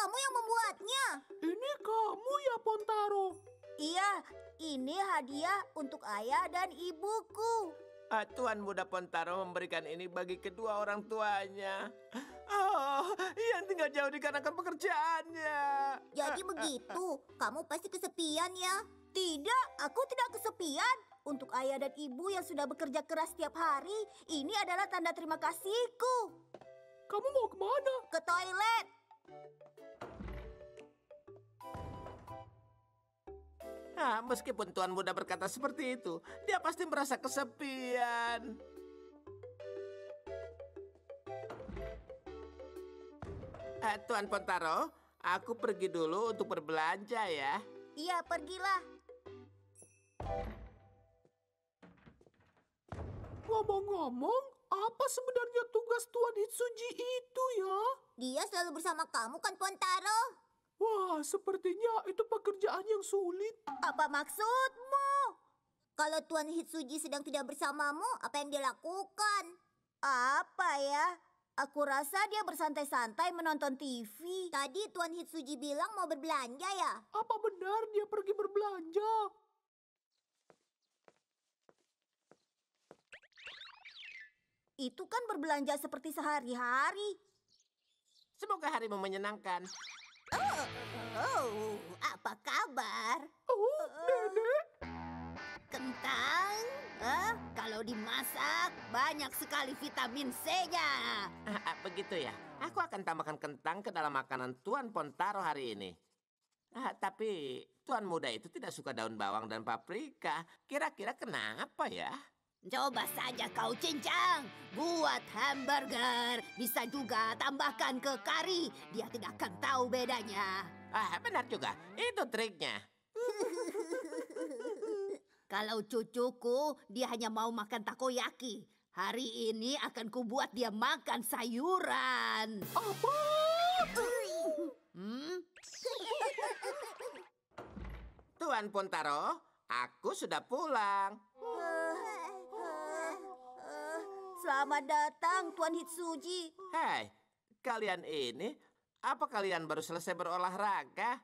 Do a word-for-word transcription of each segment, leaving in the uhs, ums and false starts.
kamu yang membuatnya. Ini kamu ya, Bontaro? Iya, ini hadiah untuk ayah dan ibuku. Ah, Tuan Muda Bontaro memberikan ini bagi kedua orang tuanya. Oh, yang tinggal jauh dikarenakan pekerjaannya. Jadi begitu, kamu pasti kesepian ya? Tidak, aku tidak kesepian. Untuk ayah dan ibu yang sudah bekerja keras setiap hari, ini adalah tanda terima kasihku. Kamu mau kemana? Ke toilet. Nah, meskipun Tuan Muda berkata seperti itu, dia pasti merasa kesepian. Eh, Tuan Bontaro, aku pergi dulu untuk berbelanja ya. Iya, pergilah. Ngomong-ngomong, apa sebenarnya tugas Tuan Hitsuji itu ya? Dia selalu bersama kamu kan, Bontaro? Wah, sepertinya itu pekerjaan yang sulit. Apa maksudmu? Kalau Tuan Hitsuji sedang tidak bersamamu, apa yang dia lakukan? Apa ya? Aku rasa dia bersantai-santai menonton T V. Tadi Tuan Hitsuji bilang mau berbelanja ya? Apa benar dia pergi berbelanja? Itu kan berbelanja seperti sehari-hari. Semoga harimu menyenangkan. Oh, oh, apa kabar? Oh, nenek. Kentang, eh, kalau dimasak banyak sekali vitamin C-nya. Begitu ya, aku akan tambahkan kentang ke dalam makanan Tuan Bontaro hari ini. Ah, tapi Tuan Muda itu tidak suka daun bawang dan paprika. Kira-kira kenapa ya? Coba saja kau cincang, buat hamburger, bisa juga tambahkan ke kari, dia tidak akan tahu bedanya. Ah, benar juga, itu triknya. Kalau cucuku, dia hanya mau makan takoyaki. Hari ini akan kubuat dia makan sayuran. Apa? Hmm? Tuan Bontaro, aku sudah pulang. Selamat datang, Tuan Hitsuji. Hai, kalian ini, apa kalian baru selesai berolahraga?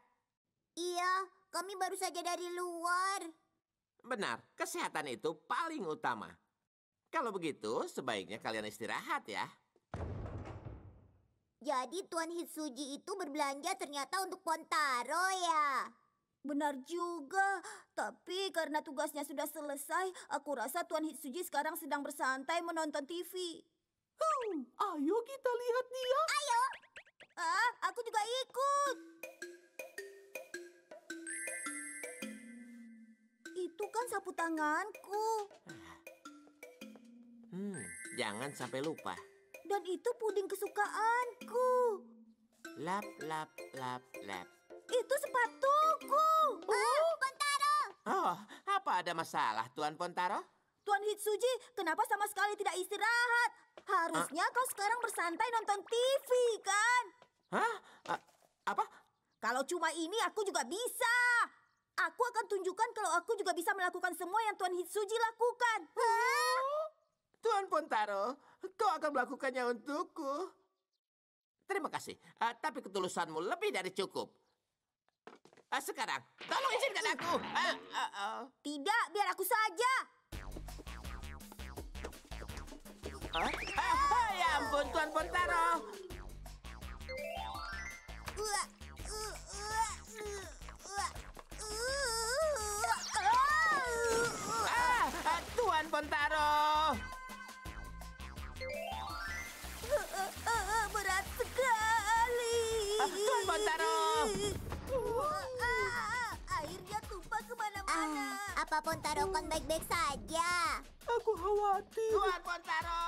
Iya, kami baru saja dari luar. Benar, kesehatan itu paling utama. Kalau begitu, sebaiknya kalian istirahat ya. Jadi Tuan Hitsuji itu berbelanja ternyata untuk Bontaro ya? Benar juga, tapi karena tugasnya sudah selesai, aku rasa Tuan Hitsuji sekarang sedang bersantai menonton T V. Hmm, ayo kita lihat dia. Ayo. Ah, aku juga ikut. Itu kan sapu tanganku. Hmm, jangan sampai lupa. Dan itu puding kesukaanku. Lap, lap, lap, lap. Itu sepatuku. Oh, ah, Bontaro. Oh, apa ada masalah, Tuan Bontaro? Tuan Hitsuji, kenapa sama sekali tidak istirahat? Harusnya ah. kau sekarang bersantai nonton T V, kan? Hah? A apa? Kalau cuma ini aku juga bisa. Aku akan tunjukkan kalau aku juga bisa melakukan semua yang Tuan Hitsuji lakukan. Hah? Oh, Tuan Bontaro, kau akan melakukannya untukku. Terima kasih, uh, tapi ketulusanmu lebih dari cukup. Sekarang, tolong izinkan aku. Uh, uh, uh. Tidak, biar aku saja. Huh? Ah, ah, ya ampun, Tuan Bontaro. Ah, ah, Tuan Bontaro. Berat sekali. Ah, Tuan Bontaro. Wah, ah, airnya tumpah kemana-mana. Ah, apa Bontaro kan baik-baik saja? Aku khawatir. Tuan Bontaro.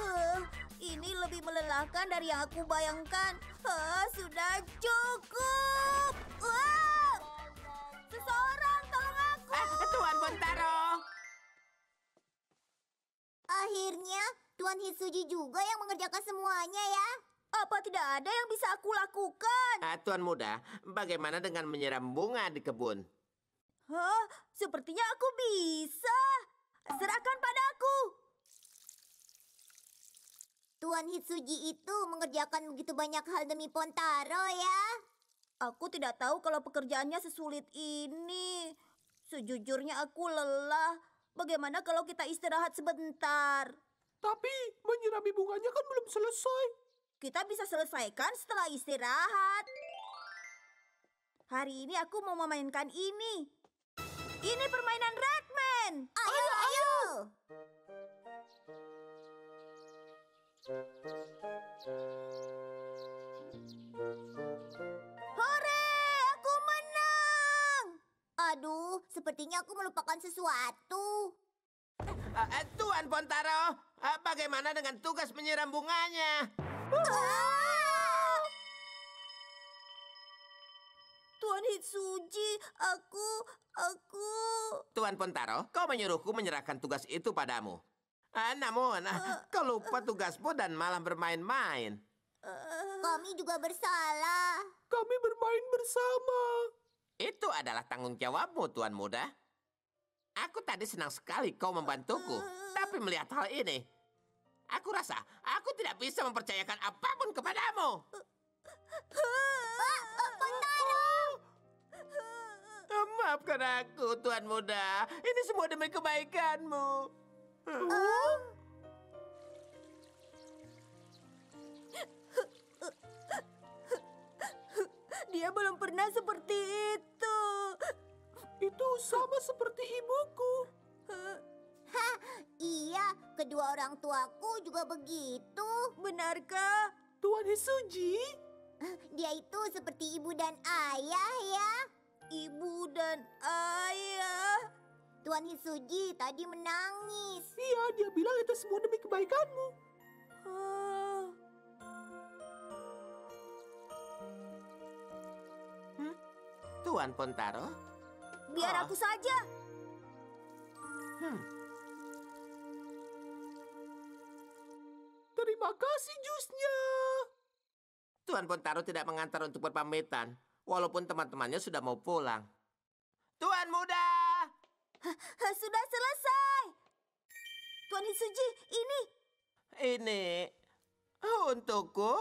Huh, ini lebih melelahkan dari yang aku bayangkan. Huh, sudah cukup. Wah, seseorang tolong aku. Ah, Tuan Bontaro. Akhirnya Tuan Hitsuji juga yang mengerjakan semuanya ya. Apa tidak ada yang bisa aku lakukan? Ah, Tuan Muda, bagaimana dengan menyiram bunga di kebun? Hah, sepertinya aku bisa. Serahkan padaku. Tuan Hitsuji itu mengerjakan begitu banyak hal demi Bontaro ya? Aku tidak tahu kalau pekerjaannya sesulit ini. Sejujurnya aku lelah. Bagaimana kalau kita istirahat sebentar? Tapi menyirami bunganya kan belum selesai. Kita bisa selesaikan setelah istirahat. Hari ini aku mau memainkan ini. Ini permainan Redman. Ayo, ayo, ayo. Hore, aku menang. Aduh, sepertinya aku melupakan sesuatu. Uh, uh, Tuan Bontaro, uh, bagaimana dengan tugas menyiram bunganya? Ah! Tuan Hitsuji, aku, aku... Tuan Bontaro, kau menyuruhku menyerahkan tugas itu padamu. Uh, namun, uh, kau lupa tugasmu dan malah bermain-main. Uh, Kami juga bersalah. Kami bermain bersama. Itu adalah tanggung jawabmu, Tuan Muda. Aku tadi senang sekali kau membantuku, uh, tapi melihat hal ini, aku rasa aku tidak bisa mempercayakan apapun kepadamu. Bontaro! Maafkan aku, Tuan Muda. Ini semua demi kebaikanmu. Uh. Dia belum pernah seperti itu. Itu sama seperti ibuku. Hah, iya, kedua orang tuaku juga begitu. Benarkah, Tuan Hitsuji? Dia itu seperti ibu dan ayah ya. Ibu dan ayah. Tuan Hitsuji tadi menangis. Iya, dia bilang itu semua demi kebaikanmu. Huh. Hmm? Tuan Bontaro? Biar oh. aku saja. Hmm. Terima kasih jusnya. Tuan Bontaro tidak mengantar untuk berpamitan, walaupun teman-temannya sudah mau pulang. Tuan Muda! Sudah selesai. Tuan Hitsuji, ini. Ini untukku.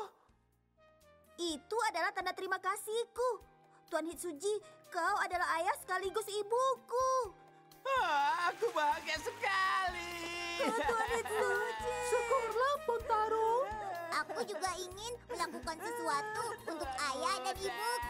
Itu adalah tanda terima kasihku. Tuan Hitsuji, kau adalah ayah sekaligus ibuku. Oh, aku bahagia sekali. Tuan Hitsuji. Syukurlah, Bontaro. Aku juga ingin melakukan sesuatu untuk ayah dan ibuku.